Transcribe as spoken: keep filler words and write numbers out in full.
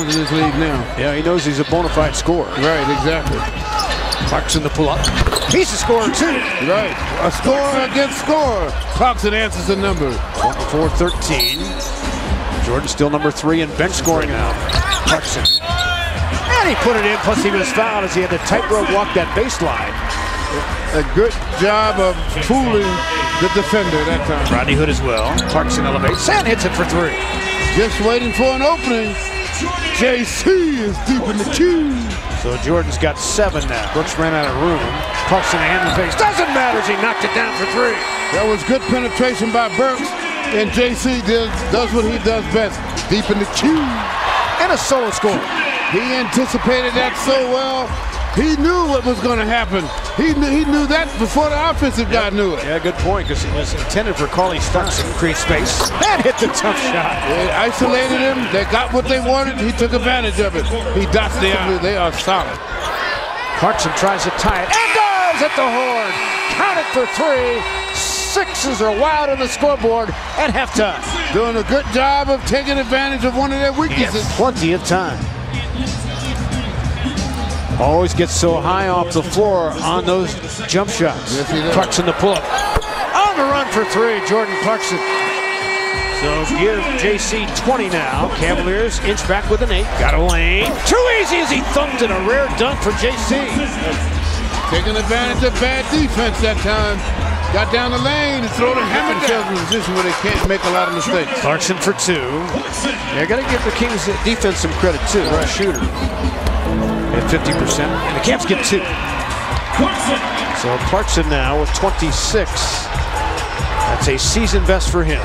Jones in this league now. Yeah, he knows he's a bona fide scorer. Right, exactly. Clarkson to pull up. He's a scorer too. Right. A scorer against scorer. Clarkson answers the number. twenty-four thirteen. Jordan still number three in bench scoring now. Clarkson. And he put it in, plus he was fouled as he had to tightrope walk that baseline. A good job of fooling the defender that time. Rodney Hood as well. Clarkson elevates and hits it for three. Just waiting for an opening. J C is deep in the queue. So Jordan's got seven now. Brooks ran out of room. Clarkson hand in the face. Doesn't matter as he knocked it down for three. That was good penetration by Brooks. And J C does, does what he does best. Deep in the queue. And a solo score. He anticipated that so well. He knew what was going to happen. He knew, he knew that before the offensive yep. guy knew it. Yeah, good point, because it was intended for Carly Starks to create space. That hit the tough shot. They isolated him. They got what they wanted. He took advantage of it. He dots the eye. They are solid. Clarkson tries to tie it. And goes at the horn. Count it for three. Sixes are wild on the scoreboard at halftime. Doing a good job of taking advantage of one of their weaknesses. Yes. Plenty of time. Always gets so high off the floor on those jump shots. Yes, Clarkson the pull-up. On the run for three, Jordan Clarkson. So give J C twenty now. Cavaliers inch back with an eight. Got a lane. Too easy as he thumped in a rare dunk for J C. Taking advantage of bad defense that time. Got down the lane and throw the hammer down in a position where they can't make a lot of mistakes. Clarkson for two. They're going to give the Kings defense some credit, too. Right. A shooter. At fifty percent, and the Cavs get two. Clarkson. So Clarkson now with twenty-six. That's a season best for him.